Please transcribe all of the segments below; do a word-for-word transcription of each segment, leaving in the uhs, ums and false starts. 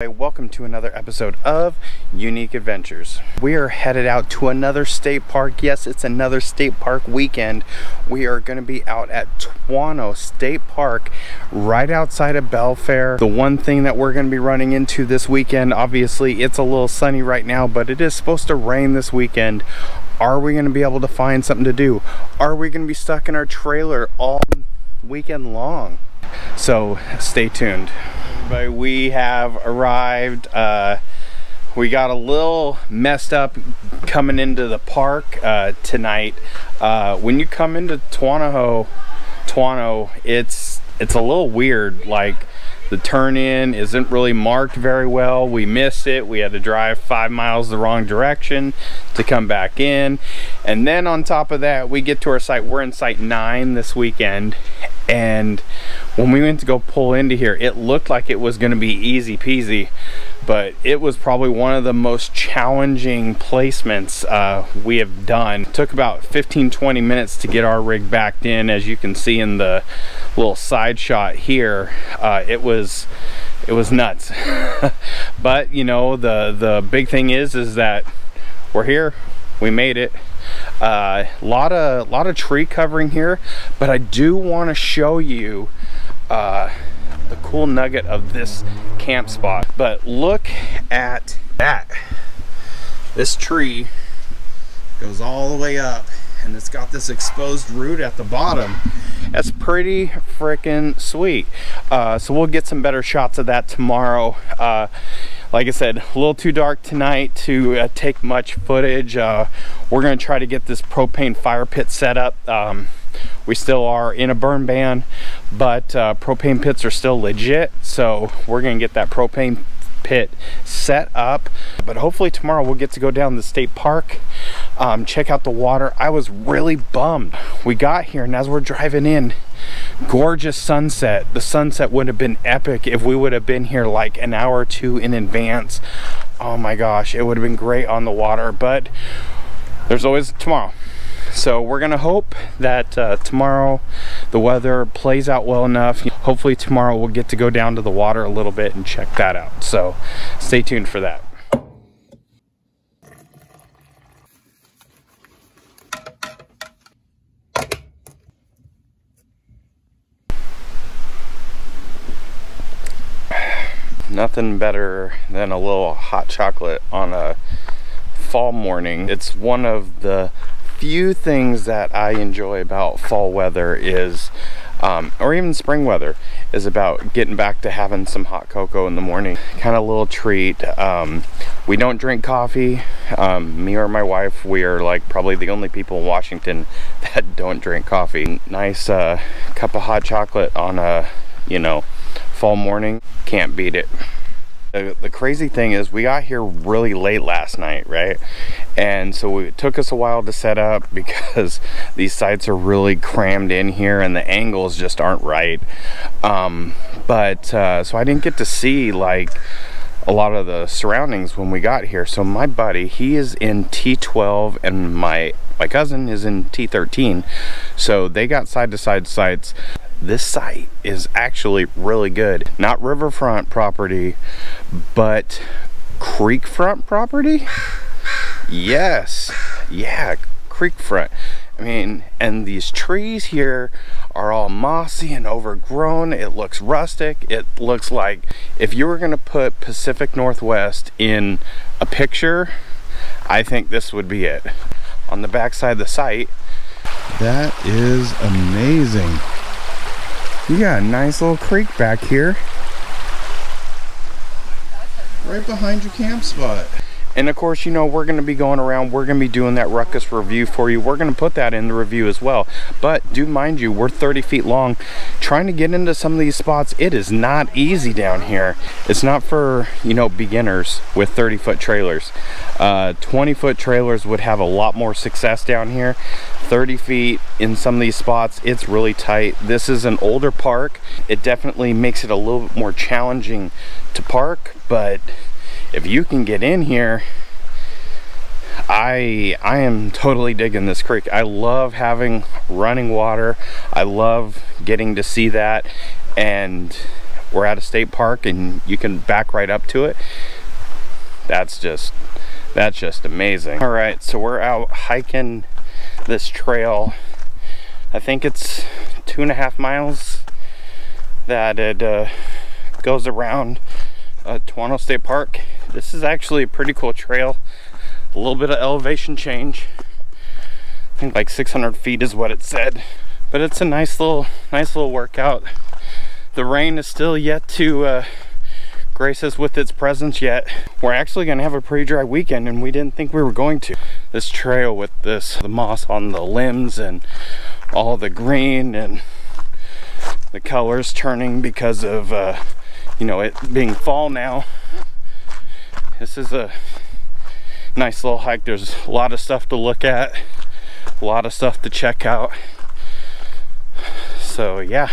Welcome to another episode of Unique Adventures. We are headed out to another state park. Yes, it's another state park weekend. We are going to be out at Twanoh State Park right outside of Belfair. The one thing that we're going to be running into this weekend, obviously it's a little sunny right now, but it is supposed to rain this weekend. Are we going to be able to find something to do? Are we going to be stuck in our trailer all weekend long? So stay tuned. But we have arrived. Uh, we got a little messed up coming into the park uh, tonight. Uh, when you come into Twanoh, Twanoh, it's it's a little weird. Like the turn in isn't really marked very well. We missed it. We had to drive five miles the wrong direction to come back in. And then on top of that, we get to our site. We're in site nine this weekend. And when we went to go pull into here, it looked like it was going to be easy peasy, but it was probably one of the most challenging placements uh, we have done. It took about fifteen to twenty minutes to get our rig backed in. As you can see in the little side shot here, uh, it was it was nuts. But you know, the the big thing is is that we're here. We made it. A uh, lot of lot of tree covering here, but I do want to show you uh, the cool nugget of this camp spot. But look at that. This tree goes all the way up, and it's got this exposed root at the bottom. That's pretty freaking sweet. Uh, so we'll get some better shots of that tomorrow. Uh, Like I said, a little too dark tonight to uh, take much footage. Uh, we're gonna try to get this propane fire pit set up. Um, we still are in a burn ban, but uh, propane pits are still legit. So we're gonna get that propane pit set up. But hopefully tomorrow we'll get to go down to the state park, um, check out the water. I was really bummed. We got here and as we're driving in, gorgeous sunset. The sunset would have been epic if we would have been here like an hour or two in advance. Oh my gosh, it would have been great on the water, but there's always tomorrow. So we're gonna hope that uh, tomorrow the weather plays out well enough. Hopefully tomorrow we'll get to go down to the water a little bit and check that out. So stay tuned for that. Nothing better than a little hot chocolate on a fall morning. It's one of the few things that I enjoy about fall weather is, um, or even spring weather, is about getting back to having some hot cocoa in the morning. Kind of a little treat. Um, we don't drink coffee. Um, me or my wife, we are like probably the only people in Washington that don't drink coffee. Nice uh, cup of hot chocolate on a, you know, fall morning, can't beat it. The, the crazy thing is we got here really late last night, right? And so we, it took us a while to set up because these sites are really crammed in here and the angles just aren't right. Um, but uh, so I didn't get to see like a lot of the surroundings when we got here. So my buddy, he is in T twelve and my, my cousin is in T thirteen. So they got side to side sites. This site is actually really good. Not riverfront property, but creekfront property? Yes, yeah, creekfront. I mean, and these trees here are all mossy and overgrown. It looks rustic. It looks like if you were gonna put Pacific Northwest in a picture, I think this would be it. On the backside of the site. That is amazing. You got a nice little creek back here, right behind your camp spot. And of course, you know, we're gonna be going around, we're gonna be doing that ruckus review for you. We're gonna put that in the review as well. But do mind you, we're thirty feet long. Trying to get into some of these spots, it is not easy down here. It's not for, you know, beginners with thirty foot trailers. Uh, twenty foot trailers would have a lot more success down here. thirty feet in some of these spots, it's really tight. This is an older park. It definitely makes it a little bit more challenging to park, but if you can get in here, I I am totally digging this creek. I love having running water. I love getting to see that. And we're at a state park and you can back right up to it. That's just, that's just amazing. All right, so we're out hiking this trail. I think it's two and a half miles that it uh, goes around uh, Twanoh State Park. This is actually a pretty cool trail. A little bit of elevation change. I think like six hundred feet is what it said. But it's a nice little, nice little workout. The rain is still yet to uh, grace us with its presence yet. We're actually gonna have a pretty dry weekend, and we didn't think we were going to. This trail with this, the moss on the limbs and all the green and the colors turning because of, uh, you know, it being fall now. This is a nice little hike. There's a lot of stuff to look at, a lot of stuff to check out. So yeah,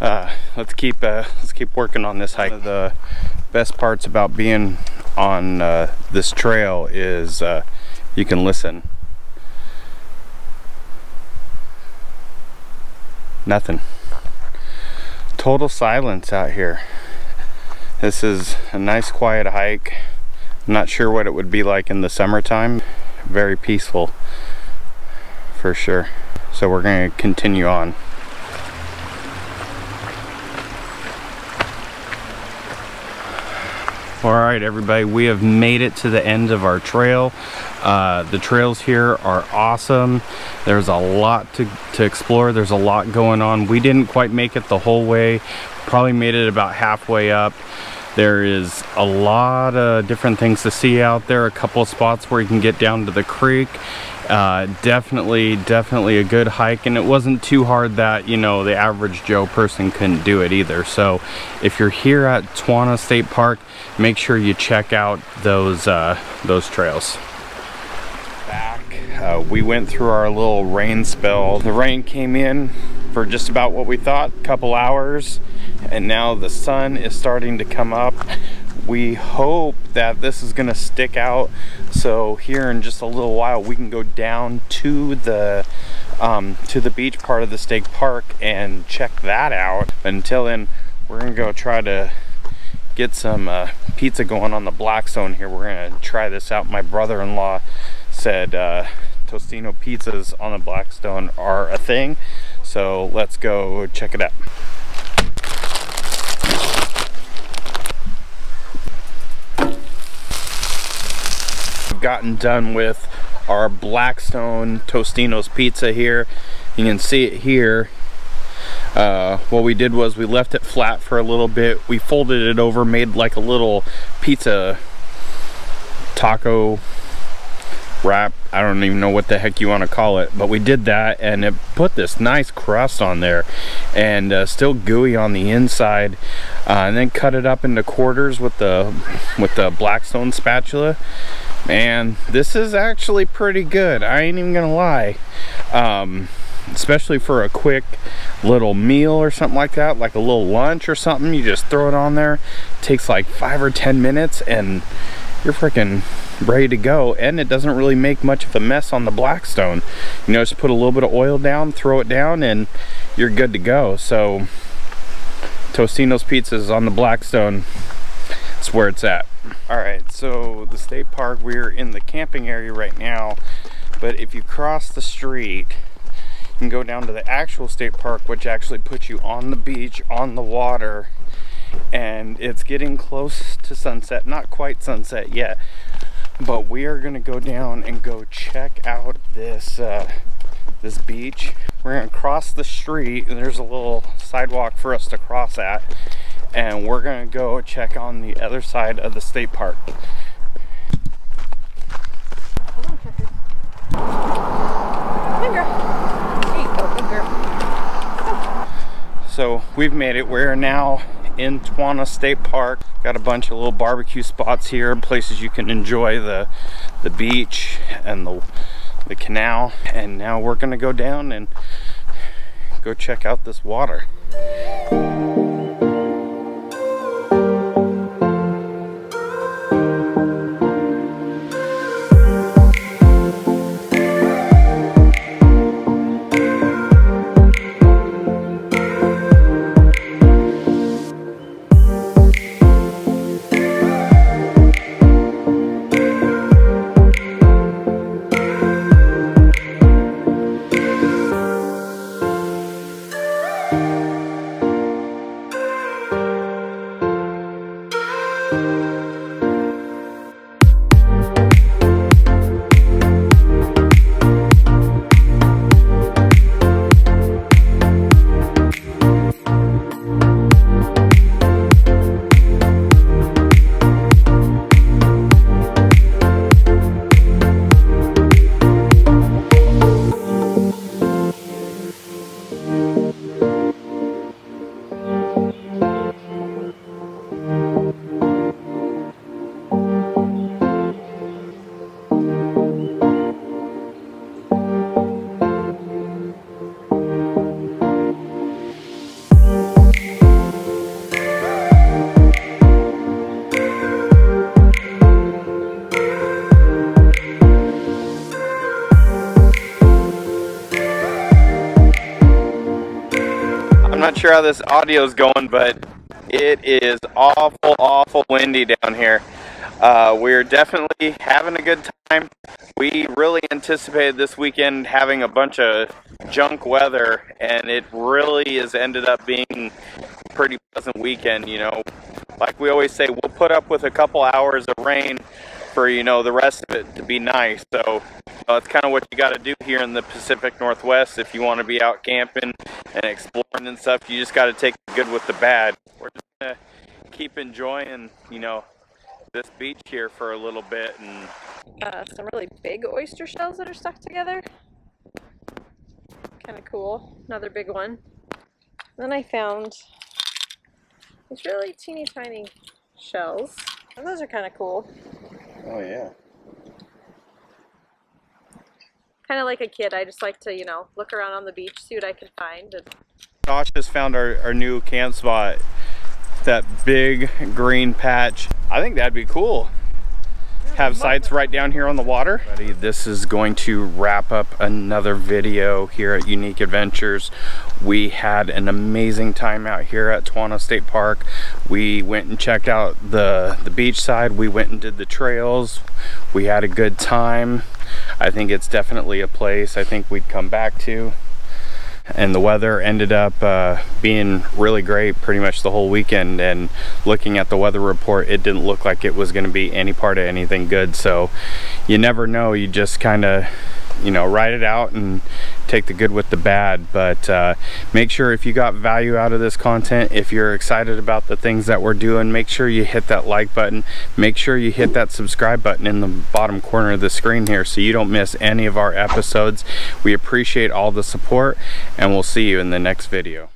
uh, let's keep uh, let's keep working on this hike. One of the best parts about being on uh, this trail is uh, you can listen. Nothing. Total silence out here. This is a nice quiet hike. I'm not sure what it would be like in the summertime. Very peaceful, for sure. So we're gonna continue on. All right, everybody, we have made it to the end of our trail. Uh, the trails here are awesome. There's a lot to, to explore. There's a lot going on. We didn't quite make it the whole way. Probably made it about halfway up. There is a lot of different things to see out there. A couple of spots where you can get down to the creek. Uh, definitely, definitely a good hike, and it wasn't too hard that, you know, the average Joe person couldn't do it either. So if you're here at Twanoh State Park, make sure you check out those, uh, those trails. Back, uh, we went through our little rain spell. The rain came in for just about what we thought, a couple hours, and now the sun is starting to come up. We hope that this is gonna stick out, so here in just a little while we can go down to the um, to the beach part of the state park and check that out. But until then, we're gonna go try to get some uh, pizza going on the Blackstone here. We're gonna try this out. My brother-in-law said uh, Tostino pizzas on the Blackstone are a thing, so let's go check it out. Gotten done with our Blackstone Tostino's pizza here. You can see it here. Uh, what we did was we left it flat for a little bit. We folded it over, made like a little pizza taco wrap. I don't even know what the heck you want to call it, but we did that, and it put this nice crust on there, and uh, still gooey on the inside, uh, and then cut it up into quarters with the with the Blackstone spatula. Man, this is actually pretty good. I ain't even gonna lie. Um, especially for a quick little meal or something like that, like a little lunch or something. You just throw it on there. It takes like five or ten minutes, and you're freaking ready to go. And it doesn't really make much of a mess on the Blackstone. You know, just put a little bit of oil down, throw it down, and you're good to go. So, Tostino's Pizzas on the Blackstone. That's where it's at. All right, so the state park, we're in the camping area right now, but if you cross the street, you can go down to the actual state park, which actually puts you on the beach, on the water, and it's getting close to sunset. Not quite sunset yet, but we are gonna go down and go check out this uh, this beach. We're gonna cross the street, and there's a little sidewalk for us to cross at, and we're gonna go check on the other side of the state park. Hold on, checkers. Good girl. There you go, good girl. Oh. So we've made it. We're now in Twanoh State Park. Got a bunch of little barbecue spots here, places you can enjoy the the beach and the the canal. And now we're gonna go down and go check out this water. sure how this audio is going, but it is awful, awful windy down here. Uh, we're definitely having a good time. We really anticipated this weekend having a bunch of junk weather, and it really has ended up being a pretty pleasant weekend, you know. Like we always say, we'll put up with a couple hours of rain for, you know, the rest of it to be nice. So uh, it's kind of what you got to do here in the Pacific Northwest if you want to be out camping and exploring and stuff. You just got to take the good with the bad. We're just going to keep enjoying, you know, this beach here for a little bit. And uh, some really big oyster shells that are stuck together. Kind of cool. Another big one. Then I found these really teeny tiny shells, and those are kind of cool. Oh yeah. Kind of like a kid, I just like to, you know, look around on the beach, see what I can find. And Josh just found our, our new camp spot. That big green patch. I think that'd be cool. Yeah, have sites right down here on the water. This is going to wrap up another video here at Unique Adventures. We had an amazing time out here at Twanoh State Park. We went and checked out the, the beach side. We went and did the trails. We had a good time. I think it's definitely a place I think we'd come back to. And the weather ended up uh, being really great pretty much the whole weekend, and looking at the weather report, it didn't look like it was going to be any part of anything good. So you never know, you just kind of, you know, ride it out and take the good with the bad. But uh, make sure if you got value out of this content, if you're excited about the things that we're doing, make sure you hit that like button, make sure you hit that subscribe button in the bottom corner of the screen here so you don't miss any of our episodes. We appreciate all the support, and we'll see you in the next video.